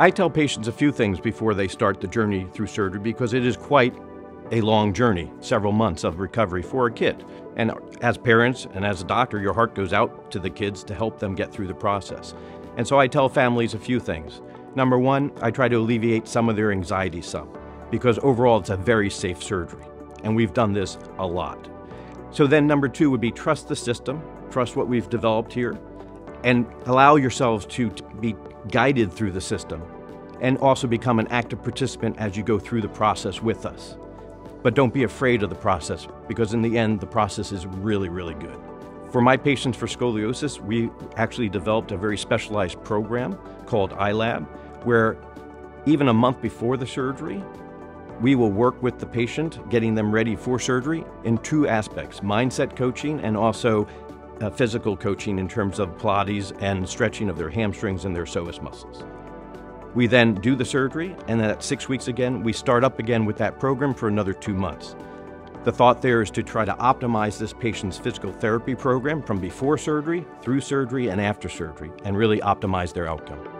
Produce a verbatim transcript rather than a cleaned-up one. I tell patients a few things before they start the journey through surgery because it is quite a long journey, several months of recovery for a kid. And as parents and as a doctor, your heart goes out to the kids to help them get through the process. And so I tell families a few things. Number one, I try to alleviate some of their anxiety some, because overall it's a very safe surgery, and we've done this a lot. So then number two would be trust the system, trust what we've developed here, and allow yourselves to be guided through the system and also become an active participant as you go through the process with us. But don't be afraid of the process, because in the end, the process is really, really good. For my patients for scoliosis, we actually developed a very specialized program called iLab, where even a month before the surgery, we will work with the patient, getting them ready for surgery in two aspects, mindset coaching and also Uh, physical coaching in terms of Pilates and stretching of their hamstrings and their psoas muscles. We then do the surgery, and then at six weeks again, we start up again with that program for another two months. The thought there is to try to optimize this patient's physical therapy program from before surgery, through surgery, and after surgery, and really optimize their outcome.